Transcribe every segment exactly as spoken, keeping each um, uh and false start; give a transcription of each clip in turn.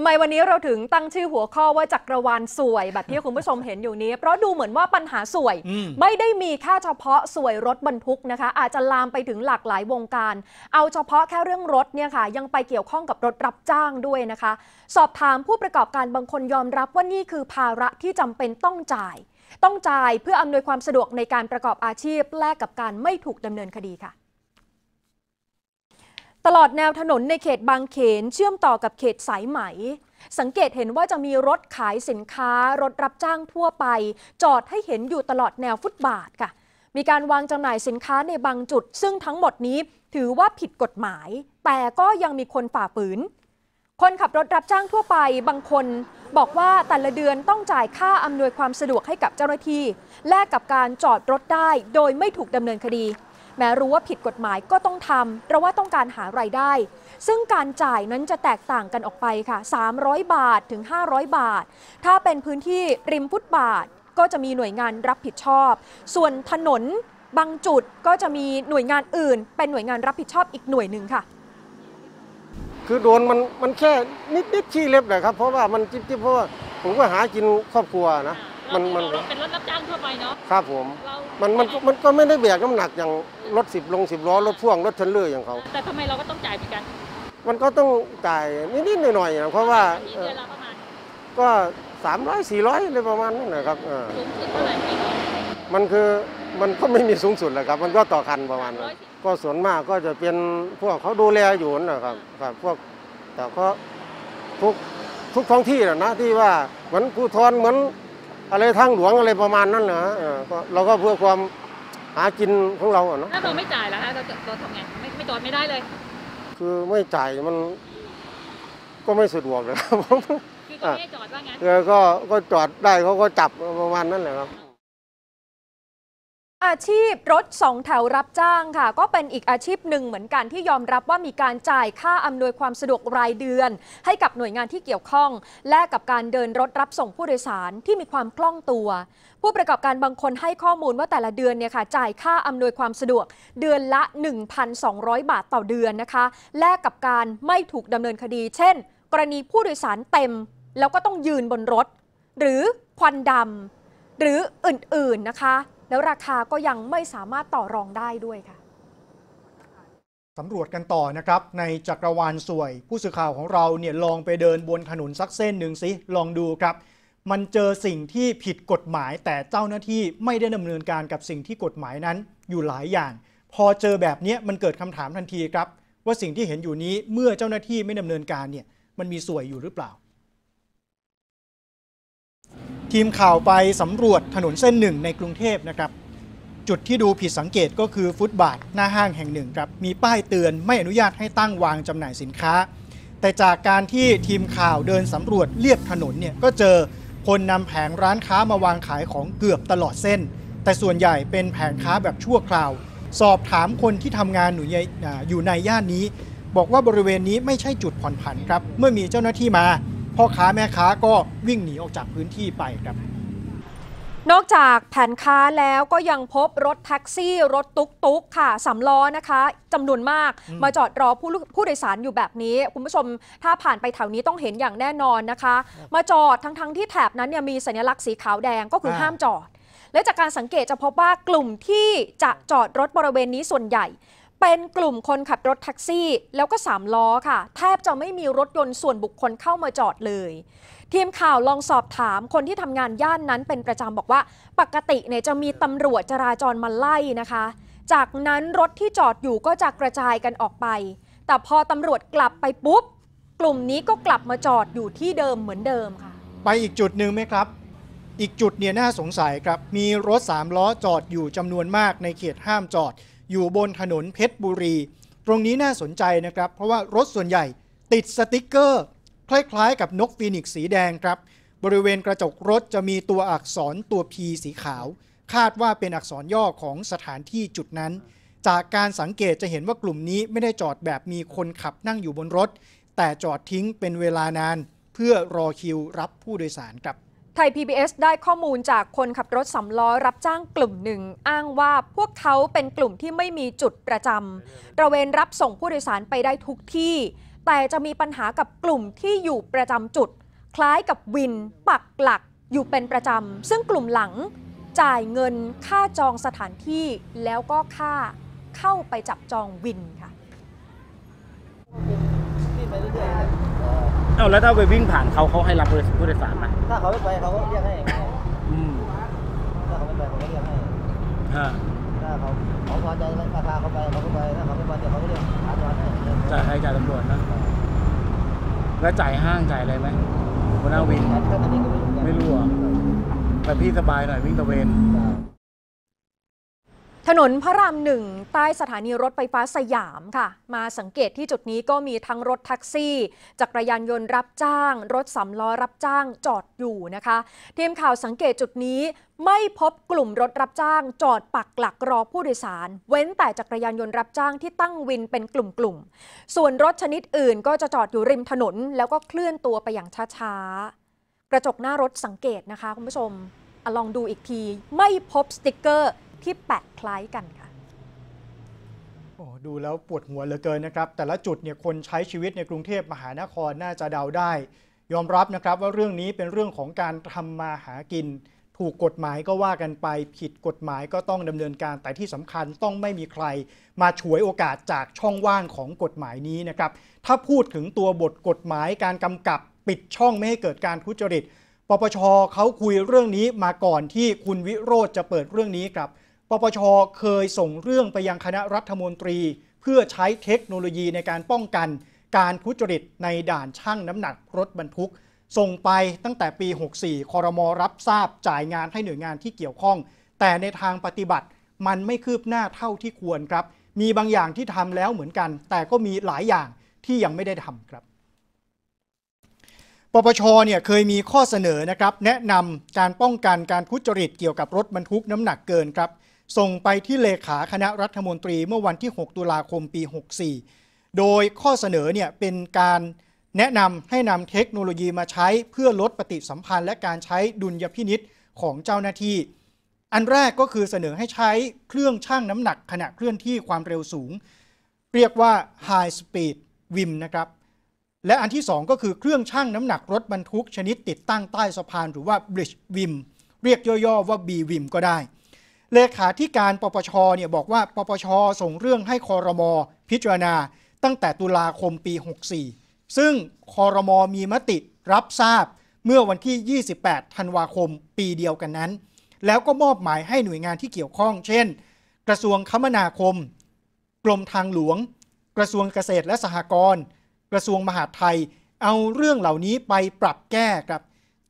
ทำไมวันนี้เราถึงตั้งชื่อหัวข้อว่าจักรวาลสวยแบบที่คุณผู้ชมเห็นอยู่นี้เพราะดูเหมือนว่าปัญหาสวยไม่ได้มีแค่เฉพาะสวยรถบรรทุกนะคะอาจจะลามไปถึงหลากหลายวงการเอาเฉพาะแค่เรื่องรถเนี่ยค่ะยังไปเกี่ยวข้องกับรถรับจ้างด้วยนะคะสอบถามผู้ประกอบการบางคนยอมรับว่านี่คือภาระที่จำเป็นต้องจ่ายต้องจ่ายเพื่ออำนวยความสะดวกในการประกอบอาชีพแลกกับการไม่ถูกดำเนินคดีค่ะตลอดแนวถนนในเขตบางเขนเชื่อมต่อกับเขตสายไหมสังเกตเห็นว่าจะมีรถขายสินค้ารถรับจ้างทั่วไปจอดให้เห็นอยู่ตลอดแนวฟุตบาทค่ะมีการวางจำหน่ายสินค้าในบางจุดซึ่งทั้งหมดนี้ถือว่าผิดกฎหมายแต่ก็ยังมีคนฝ่าฝืนคนขับรถรับจ้างทั่วไปบางคนบอกว่าแต่ละเดือนต้องจ่ายค่าอำนวยความสะดวกให้กับเจ้าหน้าที่แลกกับการจอดรถได้โดยไม่ถูกดำเนินคดีแม้รู้ว่าผิดกฎหมายก็ต้องทำเพราะว่าต้องการหารายได้ซึ่งการจ่ายนั้นจะแตกต่างกันออกไปค่ะสามร้อยบาทถึงห้าร้อยบาทถ้าเป็นพื้นที่ริมฟุตบาทก็จะมีหน่วยงานรับผิดชอบส่วนถนนบางจุดก็จะมีหน่วยงานอื่นเป็นหน่วยงานรับผิดชอบอีกหน่วยหนึ่งค่ะคือโดนมันมันแค่นิดนิดชี้เล็บแหละครับเพราะว่ามันจิ๊บจิ๊บเพราะว่าผมก็หากินครอบครัวนะมันมันเป็นรถรับจ้างทั่วไปเนาะครับผมมันมันมันก็ไม่ได้แบกน้ำหนักอย่างรถสิบลงสิบล้อรถพ่วงรถเทรลเลอร์อย่างเขาแต่ทำไมเราก็ต้องจ่ายเหมือนกันมันก็ต้องจ่ายนิดๆหน่อยๆนะเพราะว่าก็สามร้อยสี่ร้อยอะไรประมาณนั้นนะครับสูงสุดเท่าไหร่มันคือมันก็ไม่มีสูงสุดแหละครับมันก็ต่อคันประมาณนั้นก็ส่วนมากก็จะเป็นพวกเขาดูแลอยู่นะครับครับพวกแต่ก็ทุกทุกท้องที่นะนะที่ว่าเหมือนภูธรเหมือนอะไรทางหลวงอะไรประมาณนั้นเหรอเราก็เพื่อความหากินของเราเนาะถ้าเราไม่จ่ายแล้วเราจะเราทำไงไม่ไม่จอดไม่ได้เลยคือไม่จ่ายมันก็ไม่สะดวกเลยครับคือก็ไม่จอดว่างั้นเออก็ก็จอดได้เขาก็จับประมาณนั้นแหละครับอาชีพรถสองแถวรับจ้างค่ะก็เป็นอีกอาชีพหนึ่งเหมือนกันที่ยอมรับว่ามีการจ่ายค่าอำนวยความสะดวกรายเดือนให้กับหน่วยงานที่เกี่ยวข้องและกับการเดินรถรับส่งผู้โดยสารที่มีความคล่องตัวผู้ประกอบการบางคนให้ข้อมูลว่าแต่ละเดือนเนี่ยค่ะจ่ายค่าอำนวยความสะดวกเดือนละ หนึ่งพันสองร้อยบาทต่อเดือนนะคะแลกกับการไม่ถูกดำเนินคดีเช่นกรณีผู้โดยสารเต็มแล้วก็ต้องยืนบนรถหรือควันดำหรืออื่นๆนะคะแล้วราคาก็ยังไม่สามารถต่อรองได้ด้วยค่ะสำรวจกันต่อนะครับในจักรวาลสวยผู้สื่อข่าวของเราเนี่ยลองไปเดินบนถนนสักเส้นหนึ่งสิลองดูครับมันเจอสิ่งที่ผิดกฎหมายแต่เจ้าหน้าที่ไม่ได้ดำเนินการกับสิ่งที่กฎหมายนั้นอยู่หลายอย่างพอเจอแบบนี้มันเกิดคำถามทันทีครับว่าสิ่งที่เห็นอยู่นี้เมื่อเจ้าหน้าที่ไม่ดำเนินการเนี่ยมันมีสวยอยู่หรือเปล่าทีมข่าวไปสำรวจถนนเส้นหนึ่งในกรุงเทพนะครับจุดที่ดูผิดสังเกตก็คือฟุตบาทหน้าห้างแห่งหนึ่งครับมีป้ายเตือนไม่อนุญาตให้ตั้งวางจำหน่ายสินค้าแต่จากการที่ทีมข่าวเดินสำรวจเลียบถนนเนี่ยก็เจอคนนำแผงร้านค้ามาวางขายของเกือบตลอดเส้นแต่ส่วนใหญ่เป็นแผงค้าแบบชั่วคราวสอบถามคนที่ทำงานอยู่ในย่านนี้บอกว่าบริเวณนี้ไม่ใช่จุดผ่อนผันครับเมื่อมีเจ้าหน้าที่มาพ่อค้าแม่ค้าก็วิ่งหนีออกจากพื้นที่ไปครับนอกจากแผงค้าแล้วก็ยังพบรถแท็กซี่รถตุ๊กตุ๊กค่ะสามล้อนะคะจำนวนมากมาจอดรอผู้ผู้โดยสารอยู่แบบนี้คุณผู้ชมถ้าผ่านไปแถวนี้ต้องเห็นอย่างแน่นอนนะคะมาจอดทั้งทั้งที่แถบนั้นเนี่ยมีสัญลักษณ์สีขาวแดงก็คือห้ามจอดและจากการสังเกตจะพบว่ากลุ่มที่จะจอดรถบริเวณนี้ส่วนใหญ่เป็นกลุ่มคนขับรถแท็กซี่แล้วก็สามล้อค่ะแทบจะไม่มีรถยนต์ส่วนบุคคลเข้ามาจอดเลยทีมข่าวลองสอบถามคนที่ทำงานย่านนั้นเป็นประจำบอกว่าปกติเนี่ยจะมีตำรวจจราจรมาไล่นะคะจากนั้นรถที่จอดอยู่ก็จะกระจายกันออกไปแต่พอตำรวจกลับไปปุ๊บกลุ่มนี้ก็กลับมาจอดอยู่ที่เดิมเหมือนเดิมค่ะไปอีกจุดหนึ่งไหมครับอีกจุดเนี่ยน่าสงสัยครับมีรถสามล้อจอดอยู่จำนวนมากในเขตห้ามจอดอยู่บนถนนเพชรบุรีตรงนี้น่าสนใจนะครับเพราะว่ารถส่วนใหญ่ติดสติ๊กเกอร์คล้ายๆกับนกฟีนิกซ์สีแดงครับบริเวณกระจกรถจะมีตัวอักษรตัว P สีขาวคาดว่าเป็นอักษรย่อของสถานที่จุดนั้นจากการสังเกตจะเห็นว่ากลุ่มนี้ไม่ได้จอดแบบมีคนขับนั่งอยู่บนรถแต่จอดทิ้งเป็นเวลานานเพื่อรอคิวรับผู้โดยสารครับไทย พี บี เอส ได้ข้อมูลจากคนขับรถสำล้อรับจ้างกลุ่มหนึ่งอ้างว่าพวกเขาเป็นกลุ่มที่ไม่มีจุดประจำตระเวนรับส่งผู้โดยสารไปได้ทุกที่ แต่จะมีปัญหากับกลุ่มที่อยู่ประจำจุดคล้ายกับวินปักหลักอยู่เป็นประจำซึ่งกลุ่มหลังจ่ายเงินค่าจองสถานที่แล้วก็ค่าเข้าไปจับจองวินค่ะเอาแล้วถ้าไปวิ่งผ่านเขาเขาให้รับผู้โดยสารไหมถ้าเขาไม่ไปเขาก็เรียกให้อืมถ้าเขาไม่ไปเขาก็เรียกให้ฮะถ้าเขาเขาพอใจราคาเขาไปเขาก็ไปถ้าเขาไม่พอใจเขาก็เรียกหาตำรวจให้จ่ายให้จ่ายตำรวจนะแล้วจ่ายห้างจ่ายอะไรไหมคนหน้าวินไม่รู้อ่ะแต่พี่สบายหน่อยวิ่งตะเวนถนนพระรามหนึ่งใต้สถานีรถไฟฟ้าสยามค่ะมาสังเกตที่จุดนี้ก็มีทั้งรถแท็กซี่จักรยานยนต์รับจ้างรถสำล้อรับจ้างจอดอยู่นะคะทีมข่าวสังเกตจุดนี้ไม่พบกลุ่มรถรับจ้างจอดปักหลักรอผู้โดยสารเว้นแต่จักรยานยนต์รับจ้างที่ตั้งวินเป็นกลุ่มๆส่วนรถชนิดอื่นก็จะจอดอยู่ริมถนนแล้วก็เคลื่อนตัวไปอย่างช้าๆกระจกหน้ารถสังเกตนะคะคุณผู้ชมลองดูอีกทีไม่พบสติ๊กเกอร์ที่แปะคล้ายกันค่ะโอ้ดูแล้วปวดหัวเหลือเกินนะครับแต่ละจุดเนี่ยคนใช้ชีวิตในกรุงเทพมหานครน่าจะเดาได้ยอมรับนะครับว่าเรื่องนี้เป็นเรื่องของการทำมาหากินถูกกฎหมายก็ว่ากันไปผิดกฎหมายก็ต้องดำเนินการแต่ที่สำคัญต้องไม่มีใครมาฉวยโอกาสจากช่องว่างของกฎหมายนี้นะครับถ้าพูดถึงตัวบทกฎหมายการกำกับปิดช่องไม่ให้เกิดการทุจริตปปช.เขาคุยเรื่องนี้มาก่อนที่คุณวิโรจน์จะเปิดเรื่องนี้ครับปปช.เคยส่งเรื่องไปยังคณะรัฐมนตรีเพื่อใช้เทคโนโลยีในการป้องกันการทุจริตในด่านชั่งน้ำหนักรถบรรทุกส่งไปตั้งแต่ปีหกสี่ครม.รับทราบจ่ายงานให้หน่วยงานที่เกี่ยวข้องแต่ในทางปฏิบัติมันไม่คืบหน้าเท่าที่ควรครับมีบางอย่างที่ทำแล้วเหมือนกันแต่ก็มีหลายอย่างที่ยังไม่ได้ทำครับปปช.เนี่ยเคยมีข้อเสนอนะครับแนะนำการป้องกันการทุจริตเกี่ยวกับรถบรรทุกน้ำหนักเกินครับส่งไปที่เลขาคณะรัฐมนตรีเมื่อวันที่หกตุลาคมปีหกสี่โดยข้อเสนอเนี่ยเป็นการแนะนำให้นำเทคโนโลยีมาใช้เพื่อลดปฏิสัมพันธ์และการใช้ดุลยพินิจของเจ้าหน้าที่อันแรกก็คือเสนอให้ใช้เครื่องชั่งน้ำหนักขณะเคลื่อนที่ความเร็วสูงเรียกว่า High Speed Wim นะครับและอันที่สองก็คือเครื่องชั่งน้ำหนักรถบรรทุกชนิดติดตั้งใต้สะพานหรือว่า Bridge Wim เรียกย่อๆว่า บี วิม ก็ได้เลขาธิการปปช.เนี่ยบอกว่าปปช.ส่งเรื่องให้ครม.พิจารณาตั้งแต่ตุลาคมปีหกสี่ซึ่งครม.มีมติรับทราบเมื่อวันที่ยี่สิบแปดธันวาคมปีเดียวกันนั้นแล้วก็มอบหมายให้หน่วยงานที่เกี่ยวข้องเช่นกระทรวงคมนาคมกรมทางหลวงกระทรวงเกษตรและสหกรณ์กระทรวงมหาดไทยเอาเรื่องเหล่านี้ไปปรับแก้ครับ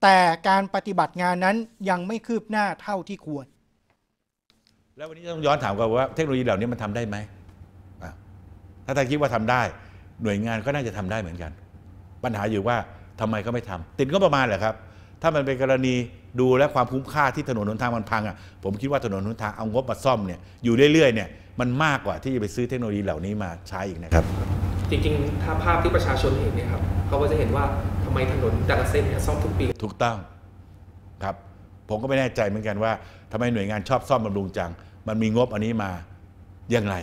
แต่การปฏิบัติงานนั้นยังไม่คืบหน้าเท่าที่ควรแล้ววันนี้ต้องย้อนถามกันว่าเทคโนโลยีเหล่านี้มันทำได้ไหมถ้าท่านคิดว่าทำได้หน่วยงานก็น่าจะทำได้เหมือนกันปัญหาอยู่ว่าทำไมเขาไม่ทำติดก็ประมาณแหละครับถ้ามันเป็นกรณีดูและความคุ้มค่าที่ถนนหนทางมันพังอ่ะผมคิดว่าถนนหนทางเอางบมาซ่อมเนี่ยอยู่เรื่อยๆเนี่ยมันมากกว่าที่จะไปซื้อเทคโนโลยีเหล่านี้มาใช้อีกนะครับจริงๆถ้าภาพที่ประชาชนเห็นเนี่ยครับเขาก็จะเห็นว่าทำไมถนนแต่ละเส้นเนี่ยซ่อมทุกปีถูกต้องครับผมก็ไม่แน่ใจเหมือนกันว่าทำไมหน่วยงานชอบซ่อมบำรุงจังมันมีงบอันนี้มาอย่างไร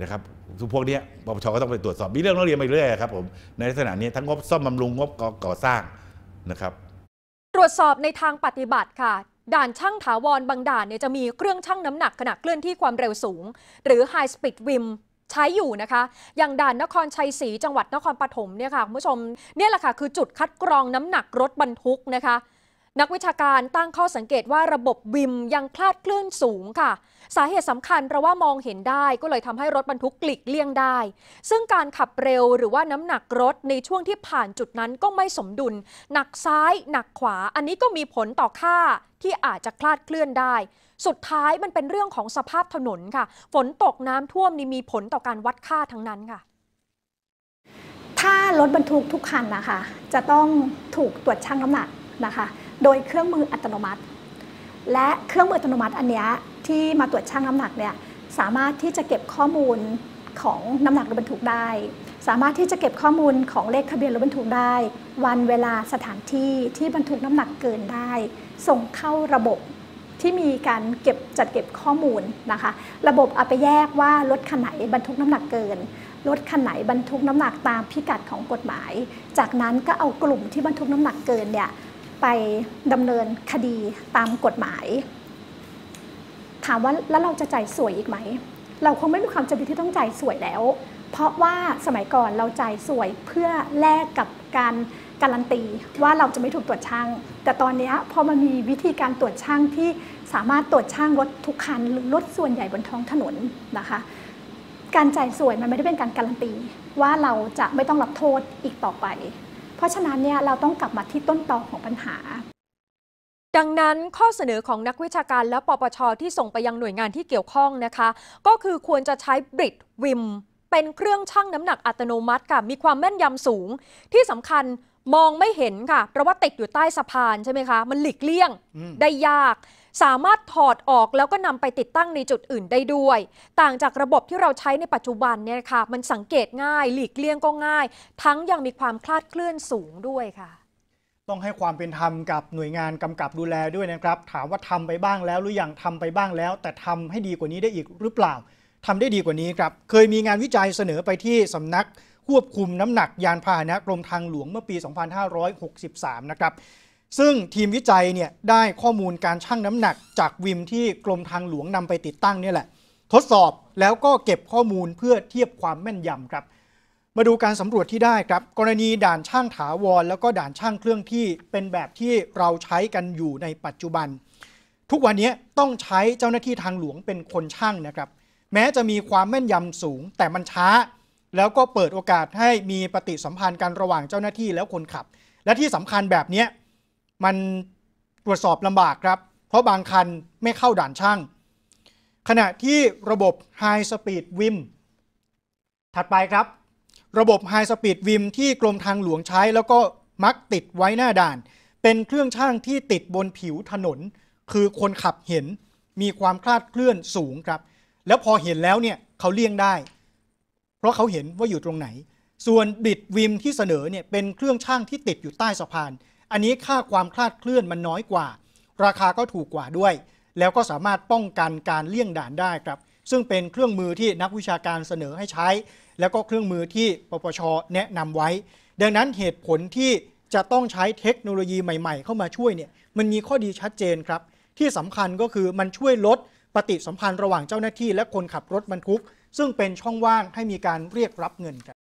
นะครับทุกพวกนี้ปปช.ก็ต้องไปตรวจสอบมีเรื่องร้องเรียนไปเรื่อยครับผมในลักษณะนี้ทั้งงบซ่อมบำรุงงบก่อสร้างนะครับตรวจสอบในทางปฏิบัติค่ะด่านช่างถาวรบางด่านเนี่ยจะมีเครื่องชั่งน้ำหนักขณะเคลื่อนที่ความเร็วสูงหรือ High Speed Wimใช้อยู่นะคะอย่างด่านนครชัยศรีจังหวัดนครปฐมเนี่ยค่ะคุณผู้ชมเนี่ยแหละค่ะคือจุดคัดกรองน้ำหนักรถบรรทุกนะคะนักวิชาการตั้งข้อสังเกตว่าระบบวิมยังคลาดเคลื่อนสูงค่ะสาเหตุสำคัญเพราะว่ามองเห็นได้ก็เลยทำให้รถบรรทุกหลีกเลี่ยงได้ซึ่งการขับเร็วหรือว่าน้ำหนักรถในช่วงที่ผ่านจุดนั้นก็ไม่สมดุลหนักซ้ายหนักขวาอันนี้ก็มีผลต่อค่าที่อาจจะคลาดเคลื่อนได้สุดท้ายมันเป็นเรื่องของสภาพถนนค่ะฝนตกน้ำท่วมนี่มีผลต่อการวัดค่าทั้งนั้นค่ะถ้ารถบรรทุกทุกคันนะคะจะต้องถูกตรวจชั่งน้ำหนักนะคะโดยเครื่องมืออัตโนมัติและเครื่องมืออัตโนมัติอันนี้ที่มาตรวจชั่งน้ำหนักเนี่ยสามารถที่จะเก็บข้อมูลของน้ำหนักรถบรรทุกได้สามารถที่จะเก็บข้อมูลของเลขทะเบียนรถบรรทุกได้วันเวลาสถานที่ที่บรรทุกน้ำหนักเกินได้ส่งเข้าระบบที่มีการเก็บจัดเก็บข้อมูลนะคะระบบเอาไปแยกว่ารถคันไหนบรรทุกน้ำหนักเกิน รถคันไหนบรรทุกน้ำหนักตามพิกัดของกฎหมายจากนั้นก็เอากลุ่มที่บรรทุกน้ำหนักเกินเนี่ยไปดำเนินคดีตามกฎหมายถามว่าแล้วเราจะจ่ายสวยอีกไหมเราคงไม่มีความจำเป็นที่ต้องจ่ายสวยแล้วเพราะว่าสมัยก่อนเราจ่ายสวยเพื่อแลกกับการการันตีว่าเราจะไม่ถูกตรวจช่างแต่ตอนนี้พอมันมีวิธีการตรวจช่างที่สามารถตรวจช่างรถทุกคันหรือรถส่วนใหญ่บนท้องถนนนะคะการจ่ายสวยมันไม่ได้เป็นการการันตีว่าเราจะไม่ต้องรับโทษอีกต่อไปเพราะฉะนั้นเนี่ยเราต้องกลับมาที่ต้นตอของปัญหาดังนั้นข้อเสนอของนักวิชาการและปปช.ที่ส่งไปยังหน่วยงานที่เกี่ยวข้องนะคะก็คือควรจะใช้บริดวิมเป็นเครื่องชั่งน้ำหนักอัตโนมัติค่ะมีความแม่นยำสูงที่สำคัญมองไม่เห็นค่ะเพราะว่าติดอยู่ใต้สะพานใช่ไหมคะมันหลีกเลี่ยงได้ยากสามารถถอดออกแล้วก็นำไปติดตั้งในจุดอื่นได้ด้วยต่างจากระบบที่เราใช้ในปัจจุบันเนี่ยค่ะมันสังเกตง่ายหลีกเลี่ยงก็ง่ายทั้งยังมีความคลาดเคลื่อนสูงด้วยค่ะต้องให้ความเป็นธรรมกับหน่วยงานกำกับดูแลด้วยนะครับถามว่าทำไปบ้างแล้วหรือยังทำไปบ้างแล้วแต่ทำให้ดีกว่านี้ได้อีกหรือเปล่าทำได้ดีกว่านี้ครับเคยมีงานวิจัยเสนอไปที่สำนักควบคุมน้ำหนักยานพาหนะกรมทางหลวงเมื่อปีสองพันห้าร้อยหกสิบสามนะครับซึ่งทีมวิจัยเนี่ยได้ข้อมูลการชั่งน้ำหนักจากวิมที่กรมทางหลวงนำไปติดตั้งนี่แหละทดสอบแล้วก็เก็บข้อมูลเพื่อเทียบความแม่นยำครับมาดูการสำรวจที่ได้ครับกรณีด่านช่างถาวรแล้วก็ด่านช่างเคลื่อนที่เป็นแบบที่เราใช้กันอยู่ในปัจจุบันทุกวันนี้ต้องใช้เจ้าหน้าที่ทางหลวงเป็นคนช่างนะครับแม้จะมีความแม่นยำสูงแต่มันช้าแล้วก็เปิดโอกาสให้มีปฏิสัมพันธ์กันระหว่างเจ้าหน้าที่แล้วคนขับและที่สำคัญแบบนี้มันตรวจสอบลำบากครับเพราะบางคันไม่เข้าด่านช่างขณะที่ระบบ High Speed Vim ถัดไปครับระบบ High Speed Vim ที่กรมทางหลวงใช้แล้วก็มักติดไว้หน้าด่านเป็นเครื่องช่างที่ติดบนผิวถนนคือคนขับเห็นมีความคลาดเคลื่อนสูงครับแล้วพอเห็นแล้วเนี่ยเขาเลี่ยงได้เพราะเขาเห็นว่าอยู่ตรงไหนส่วนบิดวิมที่เสนอเนี่ยเป็นเครื่องช่างที่ติดอยู่ใต้สะพานอันนี้ค่าความคลาดเคลื่อนมันน้อยกว่าราคาก็ถูกกว่าด้วยแล้วก็สามารถป้องกันการเลี่ยงด่านได้ครับซึ่งเป็นเครื่องมือที่นักวิชาการเสนอให้ใช้แล้วก็เครื่องมือที่ปปช.แนะนำไว้ดังนั้นเหตุผลที่จะต้องใช้เทคโนโลยีใหม่ๆเข้ามาช่วยเนี่ยมันมีข้อดีชัดเจนครับที่สำคัญก็คือมันช่วยลดปฏิสัมพันธ์ระหว่างเจ้าหน้าที่และคนขับรถบรรทุกซึ่งเป็นช่องว่างให้มีการเรียกรับเงินกัน